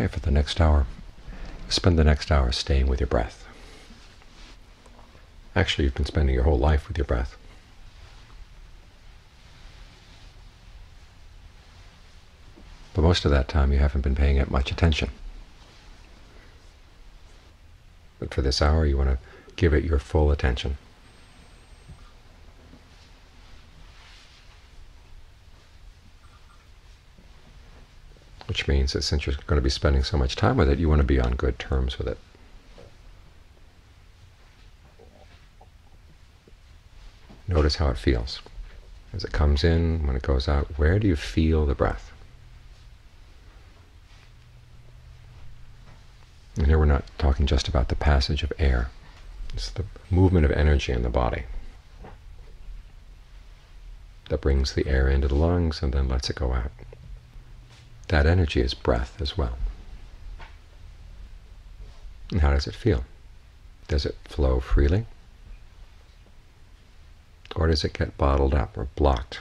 Okay, for the next hour, spend the next hour staying with your breath. Actually, you've been spending your whole life with your breath. But most of that time you haven't been paying it much attention. But for this hour you want to give it your full attention. Which means that since you're going to be spending so much time with it, you want to be on good terms with it. Notice how it feels. As it comes in, when it goes out, where do you feel the breath? And here we're not talking just about the passage of air. It's the movement of energy in the body that brings the air into the lungs and then lets it go out. That energy is breath as well. And how does it feel? Does it flow freely? Or does it get bottled up or blocked?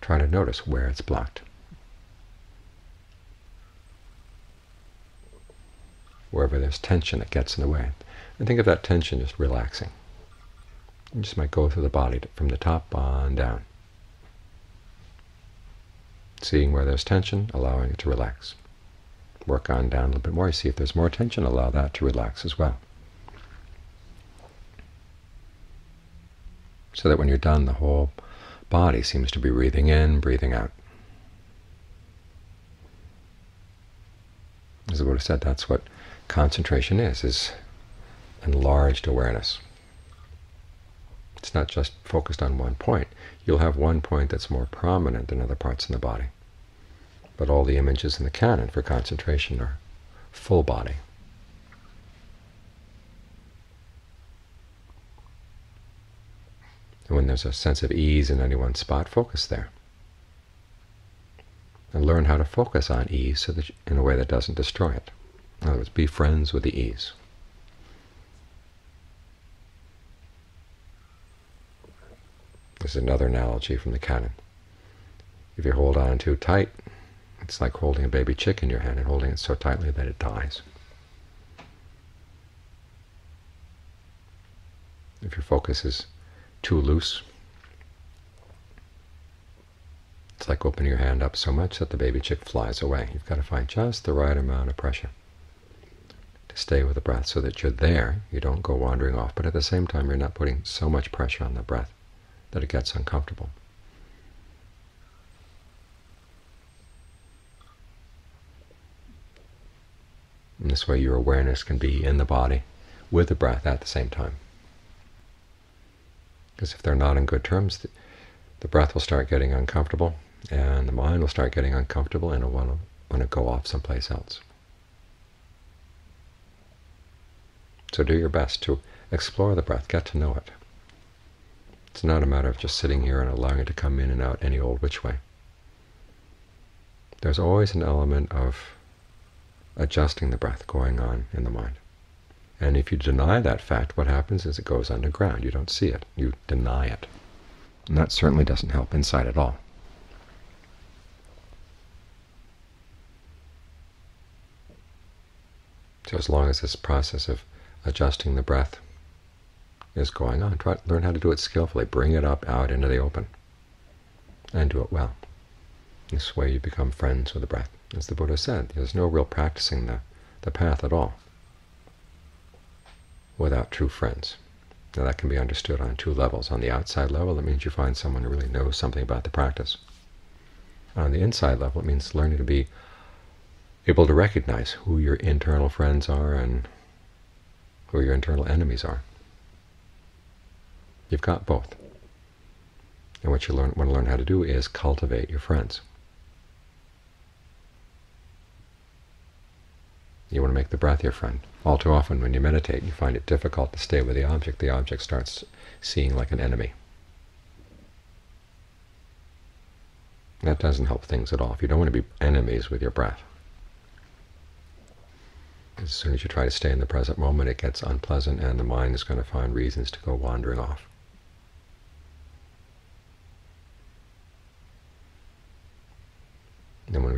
Try to notice where it's blocked. Wherever there's tension, it gets in the way. And think of that tension just relaxing. You just might go through the body from the top on down. Seeing where there's tension, allowing it to relax. Work on down a little bit more. See if there's more tension, allow that to relax as well. So that when you're done, the whole body seems to be breathing in, breathing out. As the Buddha said, that's what concentration is enlarged awareness. It's not just focused on one point. You'll have one point that's more prominent than other parts in the body. But all the images in the canon for concentration are full body. And when there's a sense of ease in any one spot, focus there. And learn how to focus on ease so that in a way that doesn't destroy it. In other words, be friends with the ease. This is another analogy from the canon. If you hold on too tight, it's like holding a baby chick in your hand and holding it so tightly that it dies. If your focus is too loose, it's like opening your hand up so much that the baby chick flies away. You've got to find just the right amount of pressure to stay with the breath so that you're there, you don't go wandering off, but at the same time you're not putting so much pressure on the breath that it gets uncomfortable. In this way your awareness can be in the body with the breath at the same time. Because if they're not in good terms, the breath will start getting uncomfortable and the mind will start getting uncomfortable and it'll want to go off someplace else. So do your best to explore the breath, get to know it. It's not a matter of just sitting here and allowing it to come in and out any old which way. There's always an element of adjusting the breath going on in the mind. And if you deny that fact, what happens is it goes underground. You don't see it. You deny it. And that certainly doesn't help insight at all. So as long as this process of adjusting the breath is going on, try to learn how to do it skillfully. Bring it up out into the open and do it well. This way you become friends with the breath. As the Buddha said, there's no real practicing the path at all without true friends. Now that can be understood on two levels. On the outside level, that means you find someone who really knows something about the practice. On the inside level, it means learning to be able to recognize who your internal friends are and who your internal enemies are. You've got both. And what you want to learn how to do is cultivate your friends. You want to make the breath your friend. All too often when you meditate, you find it difficult to stay with the object. The object starts seeing like an enemy. That doesn't help things at all. If you don't want to be enemies with your breath. As soon as you try to stay in the present moment, it gets unpleasant and the mind is going to find reasons to go wandering off.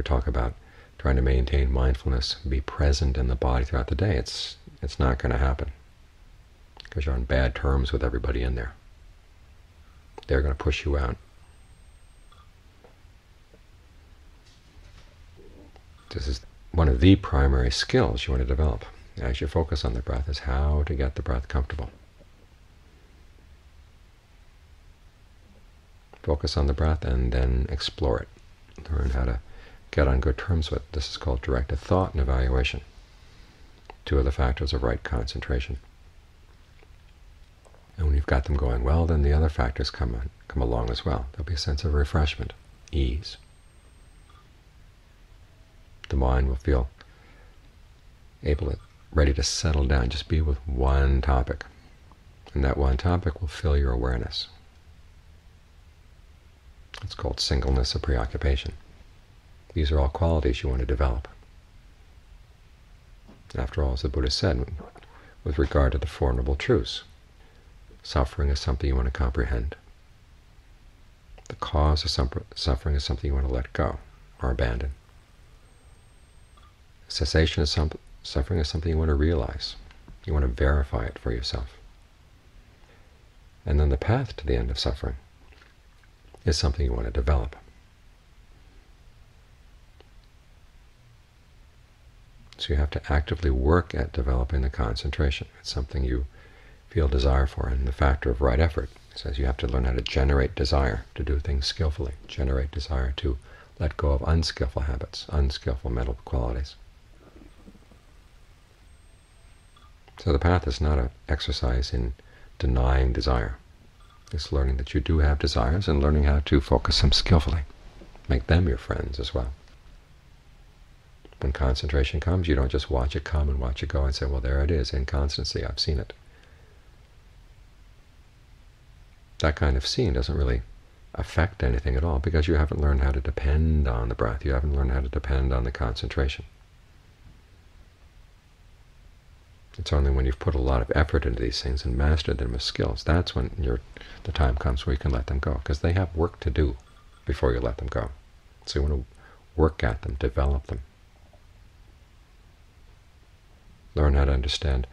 we talk about trying to maintain mindfulness, be present in the body throughout the day, it's not going to happen because you're on bad terms with everybody in there. They're going to push you out. This is one of the primary skills you want to develop as you focus on the breath, is how to get the breath comfortable. Focus on the breath and then explore it. Learn how to get on good terms with it. This is called directed thought and evaluation, two of the factors of right concentration. And when you've got them going well, then the other factors come along as well. There'll be a sense of refreshment, ease. The mind will feel ready to settle down, just be with one topic. And that one topic will fill your awareness. It's called singleness of preoccupation. These are all qualities you want to develop. After all, as the Buddha said, with regard to the Four Noble Truths, suffering is something you want to comprehend. The cause of suffering is something you want to let go or abandon. Cessation of suffering is something you want to realize. You want to verify it for yourself. And then the path to the end of suffering is something you want to develop. So you have to actively work at developing the concentration. It's something you feel desire for, and the factor of right effort says you have to learn how to generate desire to do things skillfully, generate desire to let go of unskillful habits, unskillful mental qualities. So the path is not an exercise in denying desire. It's learning that you do have desires and learning how to focus them skillfully. Make them your friends as well. When concentration comes, you don't just watch it come and watch it go and say, well, there it is, inconstancy, I've seen it. That kind of seeing doesn't really affect anything at all, because you haven't learned how to depend on the breath. You haven't learned how to depend on the concentration. It's only when you've put a lot of effort into these things and mastered them as skills, that's when the time comes where you can let them go, because they have work to do before you let them go. So you want to work at them, develop them. Learn how to understand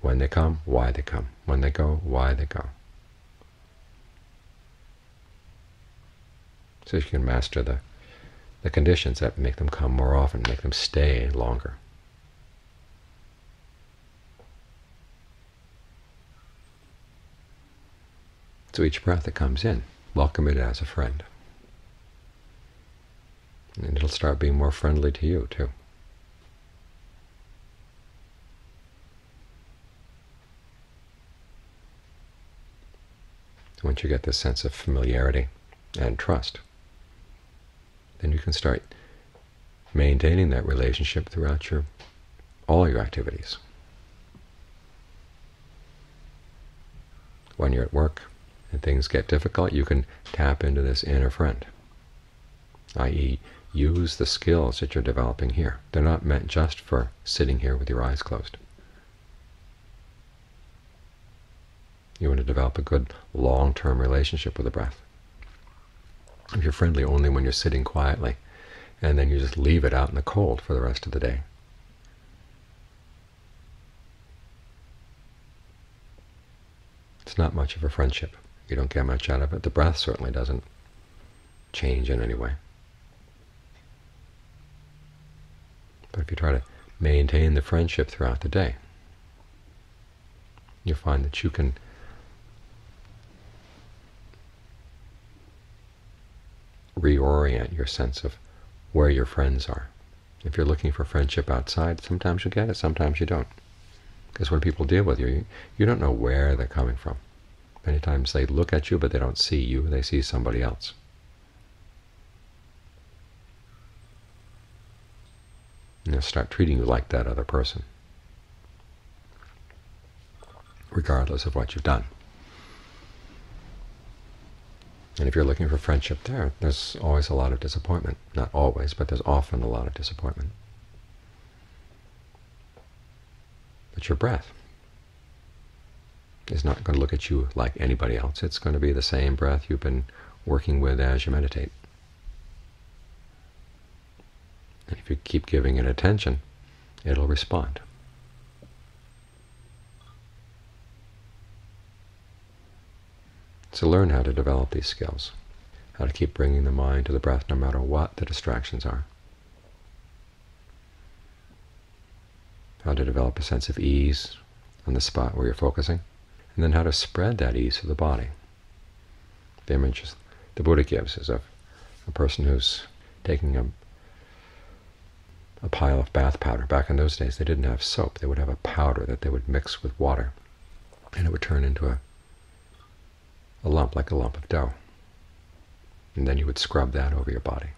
when they come, why they come, when they go, why they go. So you can master the conditions that make them come more often, make them stay longer. So each breath that comes in, welcome it as a friend. And it'll start being more friendly to you, too. Once you get this sense of familiarity and trust, then you can start maintaining that relationship throughout all your activities. When you're at work and things get difficult, you can tap into this inner friend, i.e. use the skills that you're developing here. They're not meant just for sitting here with your eyes closed. You want to develop a good long-term relationship with the breath. If you're friendly only when you're sitting quietly, and then you just leave it out in the cold for the rest of the day, it's not much of a friendship. You don't get much out of it. The breath certainly doesn't change in any way. But if you try to maintain the friendship throughout the day, you'll find that you can reorient your sense of where your friends are. If you're looking for friendship outside, sometimes you get it, sometimes you don't. Because when people deal with you, you don't know where they're coming from. Many times they look at you, but they don't see you, they see somebody else. And they'll start treating you like that other person, regardless of what you've done. And if you're looking for friendship there, there's always a lot of disappointment. Not always, but there's often a lot of disappointment. But your breath is not going to look at you like anybody else. It's going to be the same breath you've been working with as you meditate. And if you keep giving it attention, it'll respond. So learn how to develop these skills, how to keep bringing the mind to the breath no matter what the distractions are, how to develop a sense of ease on the spot where you're focusing, and then how to spread that ease to the body. The image the Buddha gives is of a person who's taking a pile of bath powder. Back in those days, they didn't have soap. They would have a powder that they would mix with water, and it would turn into a lump, like a lump of dough. And then you would scrub that over your body.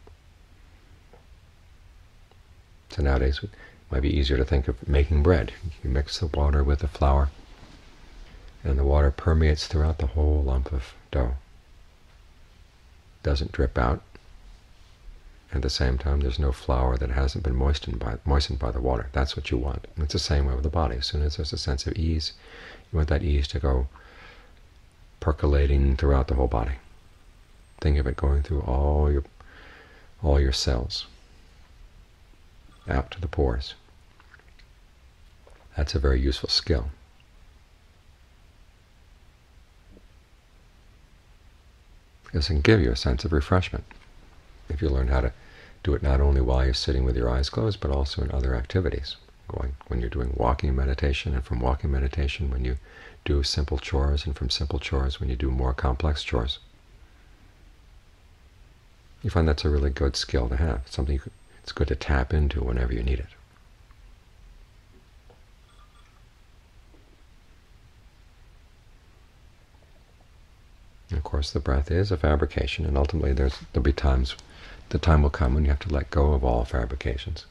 So nowadays, it might be easier to think of making bread. You mix the water with the flour, and the water permeates throughout the whole lump of dough. It doesn't drip out. At the same time, there's no flour that hasn't been moistened by the water. That's what you want. And it's the same way with the body. As soon as there's a sense of ease, you want that ease to go percolating throughout the whole body. Think of it going through all your cells, out to the pores. That's a very useful skill. This can give you a sense of refreshment if you learn how to do it not only while you're sitting with your eyes closed, but also in other activities. When you're doing walking meditation, and from walking meditation when you do simple chores, and from simple chores when you do more complex chores. You find that's a really good skill to have. It's something it's good to tap into whenever you need it. And of course, the breath is a fabrication, and ultimately there'll be times, the time will come when you have to let go of all fabrications.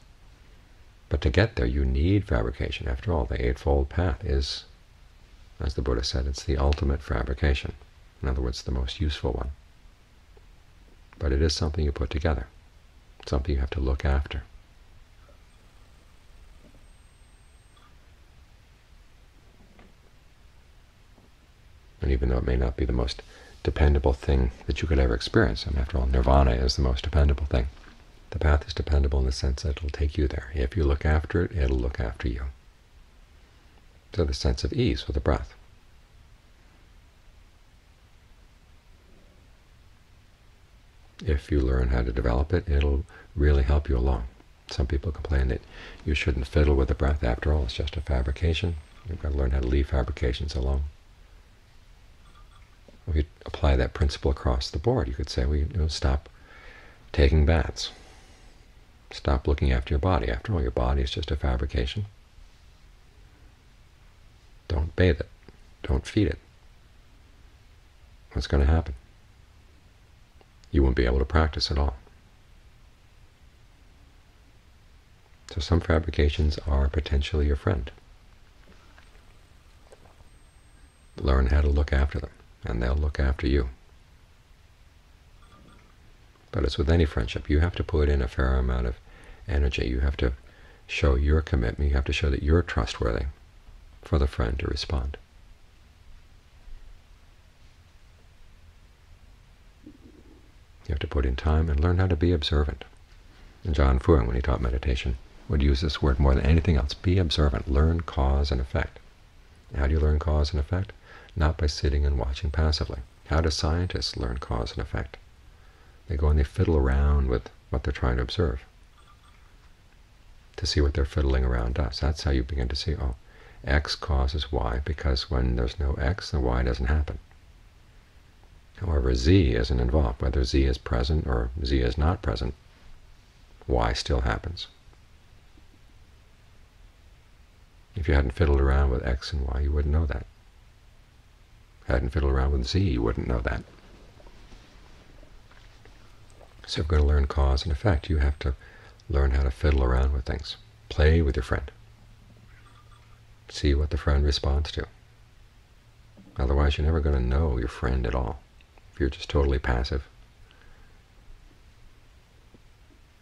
But to get there, you need fabrication. After all, the Eightfold Path is, as the Buddha said, it's the ultimate fabrication. In other words, the most useful one. But it is something you put together, something you have to look after. And even though it may not be the most dependable thing that you could ever experience, and after all, nirvana is the most dependable thing, the path is dependable in the sense that it'll take you there. If you look after it, it'll look after you. So the sense of ease with the breath. If you learn how to develop it, it'll really help you along. Some people complain that you shouldn't fiddle with the breath. After all, it's just a fabrication. You've got to learn how to leave fabrications alone. If you apply that principle across the board, you could say, well, stop taking baths. Stop looking after your body. After all, your body is just a fabrication. Don't bathe it. Don't feed it. What's going to happen? You won't be able to practice at all. So some fabrications are potentially your friend. Learn how to look after them, and they'll look after you. But it's with any friendship. You have to put in a fair amount of energy. You have to show your commitment. You have to show that you're trustworthy for the friend to respond. You have to put in time and learn how to be observant. And John Fuang, when he taught meditation, would use this word more than anything else. Be observant. Learn cause and effect. How do you learn cause and effect? Not by sitting and watching passively. How do scientists learn cause and effect? They go and they fiddle around with what they're trying to observe to see what they're fiddling around does. That's how you begin to see, oh, X causes Y, because when there's no X, the Y doesn't happen. However, Z isn't involved. Whether Z is present or Z is not present, Y still happens. If you hadn't fiddled around with X and Y, you wouldn't know that. If you hadn't fiddled around with Z, you wouldn't know that. So if you're going to learn cause and effect, you have to learn how to fiddle around with things. Play with your friend. See what the friend responds to. Otherwise, you're never going to know your friend at all. If you're just totally passive,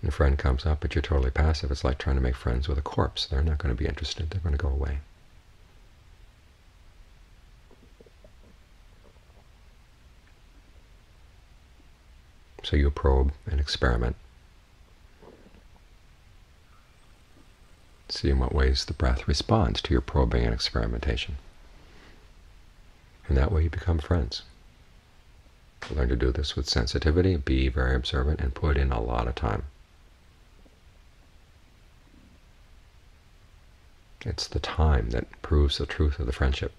and a friend comes up, but you're totally passive, it's like trying to make friends with a corpse. They're not going to be interested. They're going to go away. So you probe and experiment. See in what ways the breath responds to your probing and experimentation. And that way you become friends. Learn to do this with sensitivity, be very observant, and put in a lot of time. It's the time that proves the truth of the friendship.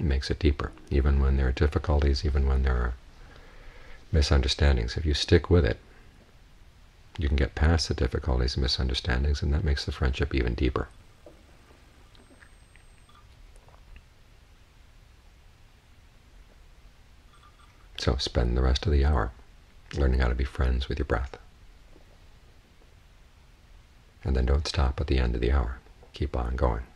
It makes it deeper, even when there are difficulties, even when there are misunderstandings. If you stick with it, you can get past the difficulties and misunderstandings, and that makes the friendship even deeper. So spend the rest of the hour learning how to be friends with your breath. And then don't stop at the end of the hour. Keep on going.